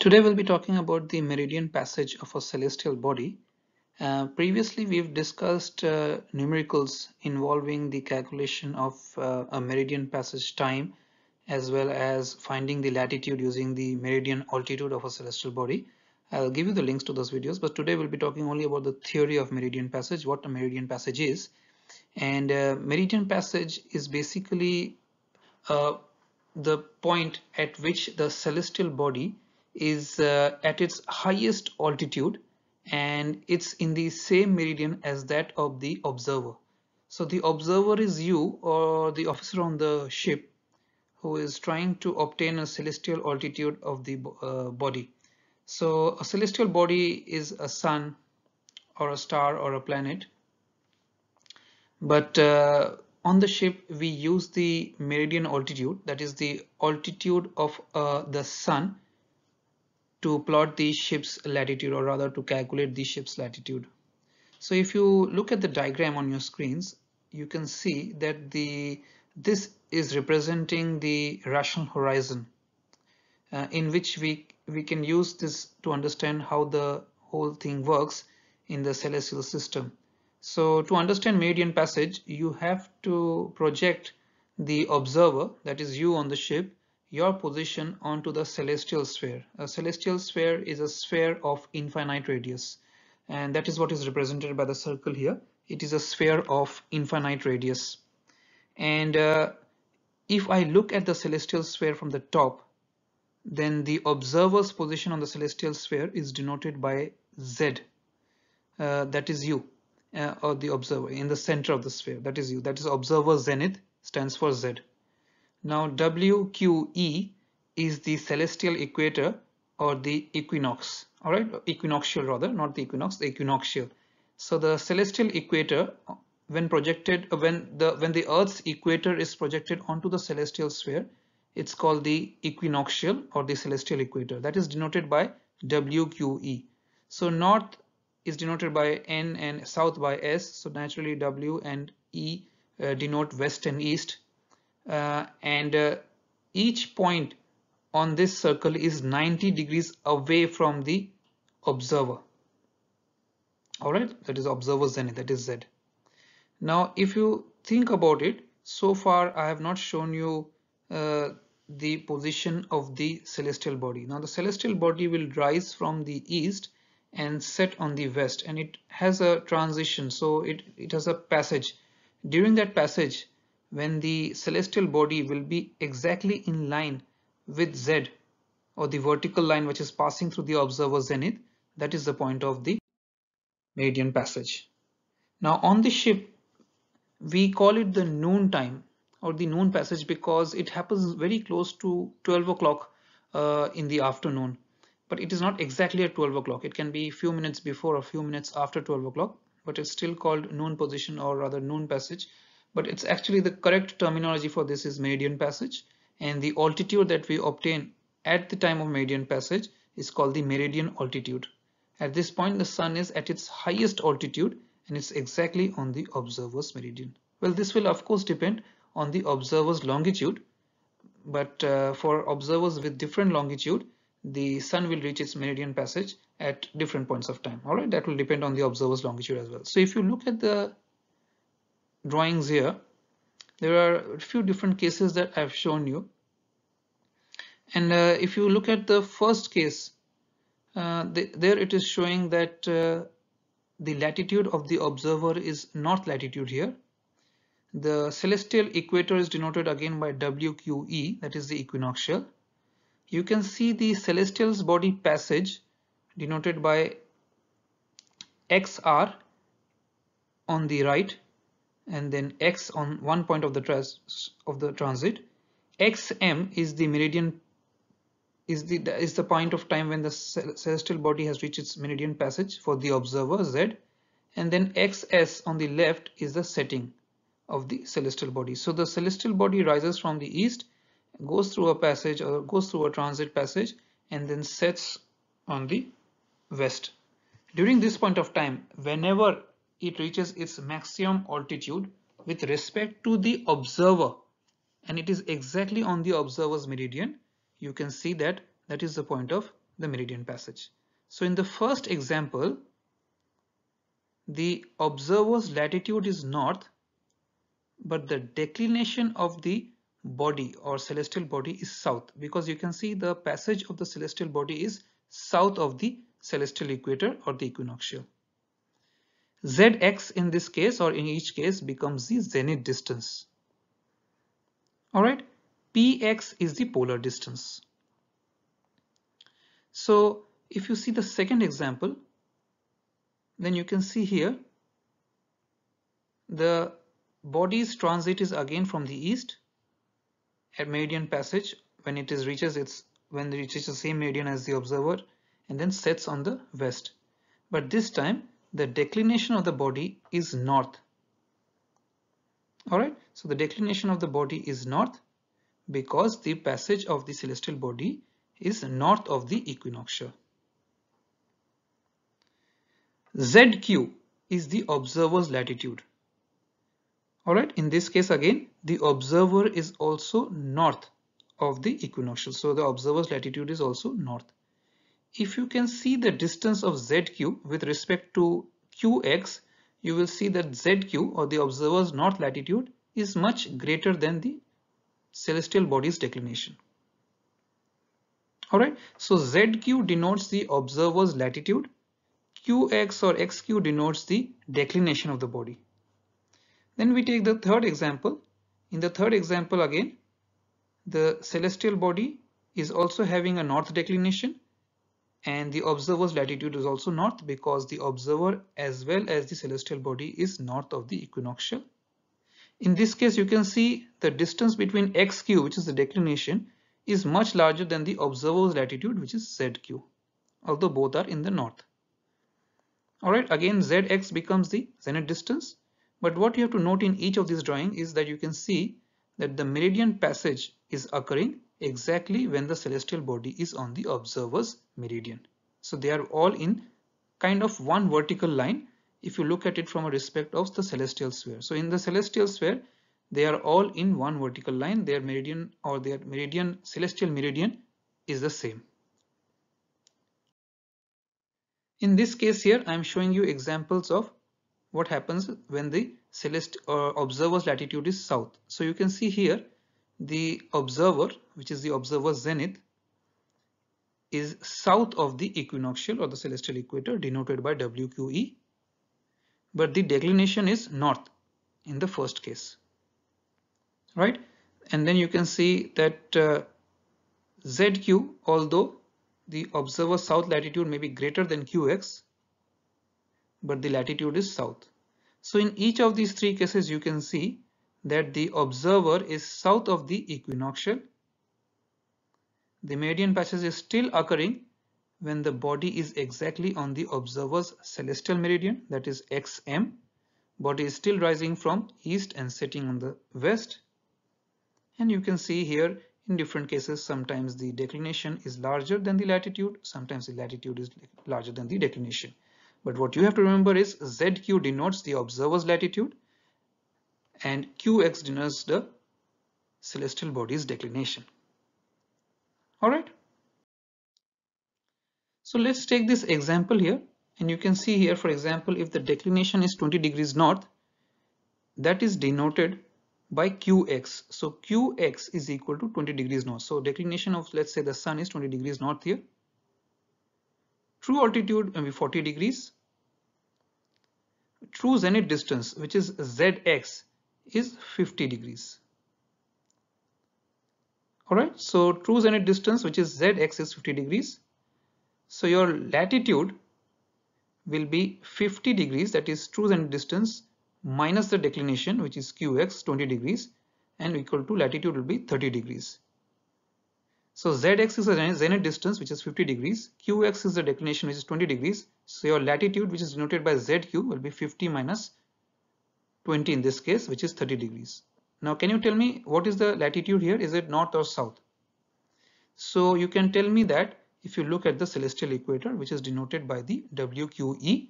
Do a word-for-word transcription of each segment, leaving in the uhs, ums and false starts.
Today we'll be talking about the meridian passage of a celestial body. Uh, previously we've discussed uh, numericals involving the calculation of uh, a meridian passage time as well as finding the latitude using the meridian altitude of a celestial body. I'll give you the links to those videos, but today we'll be talking only about the theory of meridian passage, what a meridian passage is. And uh, meridian passage is basically uh, the point at which the celestial body is uh, at its highest altitude, and it's in the same meridian as that of the observer. So the observer is you or the officer on the ship who is trying to obtain a celestial altitude of the uh, body. So a celestial body is a sun or a star or a planet, but uh, on the ship we use the meridian altitude, that is the altitude of uh, the sun, to plot the ship's latitude, or rather to calculate the ship's latitude. So if you look at the diagram on your screens, you can see that the this is representing the rational horizon uh, in which we we can use this to understand how the whole thing works in the celestial system. So to understand meridian passage, you have to project the observer, that is you on the ship, your position onto the celestial sphere. A celestial sphere is a sphere of infinite radius, and that is what is represented by the circle here. It is a sphere of infinite radius. And uh, if I look at the celestial sphere from the top, then the observer's position on the celestial sphere is denoted by Z, uh, that is you, uh, or the observer in the center of the sphere, that is you, that is observer zenith, stands for Z. Now W Q E is the celestial equator or the equinox, all right, equinoxial rather, not the equinox, the equinoxial. So the celestial equator, when projected, when the when the Earth's equator is projected onto the celestial sphere, it's called the equinoxial or the celestial equator. That is denoted by W Q E. So north is denoted by N and south by S. So naturally W and E uh, denote west and east. Uh, and uh, each point on this circle is ninety degrees away from the observer. All right, that is observer zenith, that is Z. Now if you think about it, so far I have not shown you uh, the position of the celestial body. Now the celestial body will rise from the east and set on the west, and it has a transition, so it, it has a passage. During that passage, when the celestial body will be exactly in line with Z, or the vertical line which is passing through the observer zenith, that is the point of the meridian passage. Now on the ship, we call it the noon time or the noon passage because it happens very close to twelve o'clock uh, in the afternoon, but it is not exactly at twelve o'clock. It can be few minutes before or few minutes after twelve o'clock, but it's still called noon position or rather noon passage. But it's actually, the correct terminology for this is meridian passage, and the altitude that we obtain at the time of meridian passage is called the meridian altitude. At this point, the sun is at its highest altitude and it's exactly on the observer's meridian. Well, this will of course depend on the observer's longitude, but uh, for observers with different longitude, the sun will reach its meridian passage at different points of time. All right, that will depend on the observer's longitude as well. So if you look at the drawings here, there are a few different cases that I've shown you, and uh, if you look at the first case, uh, the, there it is showing that uh, the latitude of the observer is north latitude here. The celestial equator is denoted again by W Q E, that is the equinoxial. You can see the celestial's body passage denoted by X R on the right, and then X on one point of the trans of the transit. X M is the meridian, is the is the point of time when the celestial body has reached its meridian passage for the observer Z, and then X S on the left is the setting of the celestial body. So the celestial body rises from the east, goes through a passage or goes through a transit passage, and then sets on the west. During this point of time, whenever it reaches its maximum altitude with respect to the observer, and it is exactly on the observer's meridian, you can see that that is the point of the meridian passage. So in the first example, the observer's latitude is north, but the declination of the body or celestial body is south, because you can see the passage of the celestial body is south of the celestial equator or the equinoctial. Z X in this case, or in each case, becomes the zenith distance. All right, P X is the polar distance. So if you see the second example, then you can see here the body's transit is again from the east at meridian passage, when it is reaches its when it reaches the same meridian as the observer, and then sets on the west. But this time the declination of the body is north. All right, so the declination of the body is north because the passage of the celestial body is north of the equinoctial. Z Q is the observer's latitude. All right, in this case again, the observer is also north of the equinoctial. So the observer's latitude is also north. If you can see the distance of Z Q with respect to Q X, you will see that Z Q, or the observer's north latitude, is much greater than the celestial body's declination. All right, so Z Q denotes the observer's latitude. Q X or X Q denotes the declination of the body. Then we take the third example. In the third example again, the celestial body is also having a north declination, and the observer's latitude is also north because the observer as well as the celestial body is north of the equinoctial. In this case, you can see the distance between X Q, which is the declination, is much larger than the observer's latitude, which is Z Q, although both are in the north. Alright, again Z X becomes the zenith distance. But what you have to note in each of these drawings is that you can see that the meridian passage is occurring exactly when the celestial body is on the observer's meridian. So they are all in kind of one vertical line if you look at it from a respect of the celestial sphere. So in the celestial sphere, they are all in one vertical line. Their meridian or their meridian, celestial meridian, is the same. In this case here, I am showing you examples of what happens when the celestial or observer's latitude is south. So you can see here the observer, which is the observer's zenith, is south of the equinoctial or the celestial equator, denoted by W Q E, but the declination is north in the first case, right? And then you can see that uh, Z Q, although the observer's south latitude may be greater than Q X, but the latitude is south. So in each of these three cases, you can see that the observer is south of the equinoctial. The meridian passage is still occurring when the body is exactly on the observer's celestial meridian, that is X M. Body is still rising from east and setting on the west. And you can see here in different cases, sometimes the declination is larger than the latitude, sometimes the latitude is larger than the declination. But what you have to remember is Z Q denotes the observer's latitude and Q X denotes the celestial body's declination. All right. So let's take this example here, and you can see here, for example, if the declination is twenty degrees north, that is denoted by Q X. So Q X is equal to twenty degrees north. So declination of, let's say, the sun is twenty degrees north here. True altitude may be forty degrees. True zenith distance, which is Z X, is fifty degrees. Alright, so true zenith distance, which is Z X, is fifty degrees. So your latitude will be fifty degrees, that is true zenith distance, minus the declination, which is Q X, twenty degrees, and equal to latitude will be thirty degrees. So Z X is the zenith distance, which is fifty degrees. Q X is the declination, which is twenty degrees. So your latitude, which is denoted by Z Q, will be fifty minus twenty in this case, which is thirty degrees. Now, can you tell me what is the latitude here? Is it north or south? So you can tell me that if you look at the celestial equator, which is denoted by the W Q E,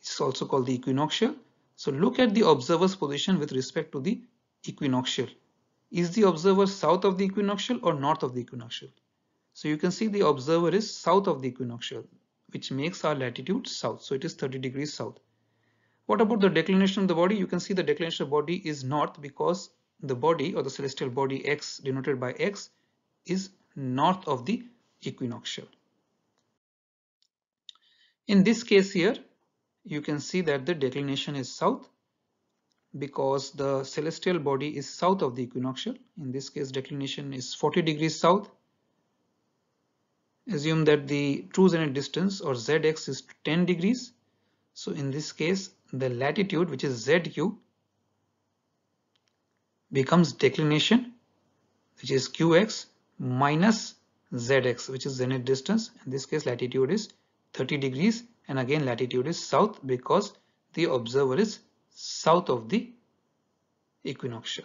it's also called the equinoctial. So look at the observer's position with respect to the equinoctial. Is the observer south of the equinoctial or north of the equinoctial? So you can see the observer is south of the equinoctial, which makes our latitude south. So it is thirty degrees south. What about the declination of the body? You can see the declination of the body is north because the body, or the celestial body X denoted by X, is north of the equinoctial. In this case here, you can see that the declination is south because the celestial body is south of the equinoctial. In this case, declination is forty degrees south. Assume that the true zenith distance, or Z X, is ten degrees. So in this case, the latitude, which is Z Q, becomes declination, which is Q X, minus Z X, which is zenith distance. In this case, latitude is thirty degrees, and again latitude is south because the observer is south of the equinoctial.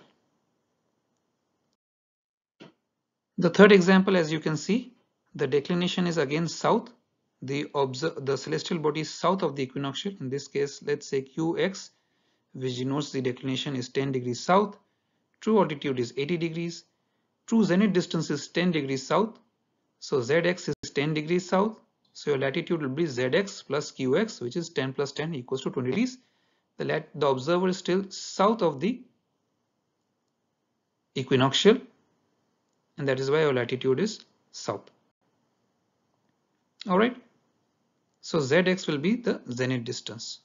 The third example, as you can see, the declination is again south. The, the celestial body is south of the equinoctial. In this case, let's say Q X, which denotes the declination, is ten degrees south. True altitude is eighty degrees. True zenith distance is ten degrees south. So Z X is ten degrees south. So your latitude will be Z X plus Q X, which is ten plus ten equals to twenty degrees. The, lat the observer is still south of the equinoctial, and that is why your latitude is south. All right. So Z X will be the zenith distance.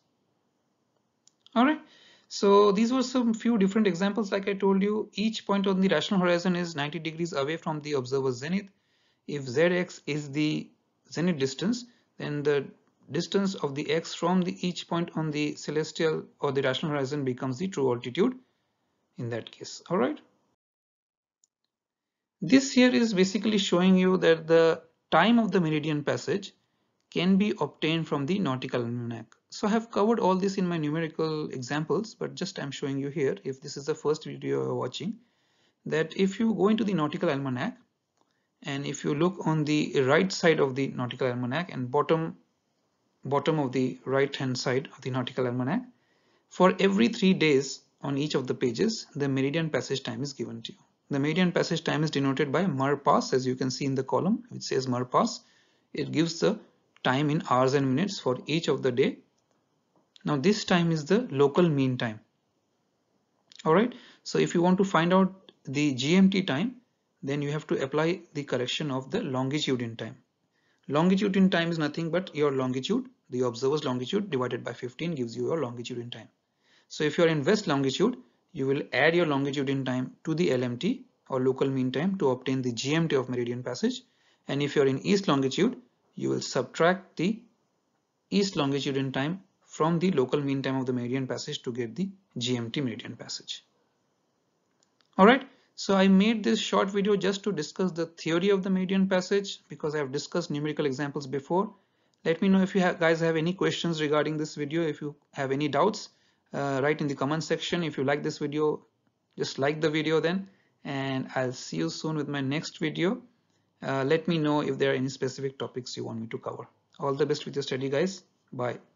All right. So these were some few different examples. Like I told you, each point on the rational horizon is ninety degrees away from the observer's zenith. If Z X is the zenith distance, then the distance of the X from the each point on the celestial or the rational horizon becomes the true altitude in that case. All right. This here is basically showing you that the time of the meridian passage can be obtained from the nautical almanac. So I have covered all this in my numerical examples, but just I'm showing you here, if this is the first video you're watching, that if you go into the nautical almanac and if you look on the right side of the nautical almanac and bottom bottom of the right hand side of the nautical almanac, for every three days on each of the pages, the meridian passage time is given to you. The meridian passage time is denoted by merpass, as you can see in the column, which says merpass. It gives the time in hours and minutes for each of the day. Now this time is the local mean time. All right. So if you want to find out the G M T time, then you have to apply the correction of the longitude in time. Longitude in time is nothing but your longitude, the observer's longitude divided by fifteen gives you your longitude in time. So if you are in west longitude, you will add your longitude in time to the L M T, or local mean time, to obtain the G M T of meridian passage. And if you are in east longitude, you will subtract the east longitude in time from the local mean time of the meridian passage to get the G M T meridian passage. All right. So I made this short video just to discuss the theory of the meridian passage, because I have discussed numerical examples before. Let me know if you have, guys have any questions regarding this video. If you have any doubts, Uh, write in the comment section. If you like this video, just like the video then, and I'll see you soon with my next video. Uh, let me know if there are any specific topics you want me to cover. All the best with your study, guys. Bye.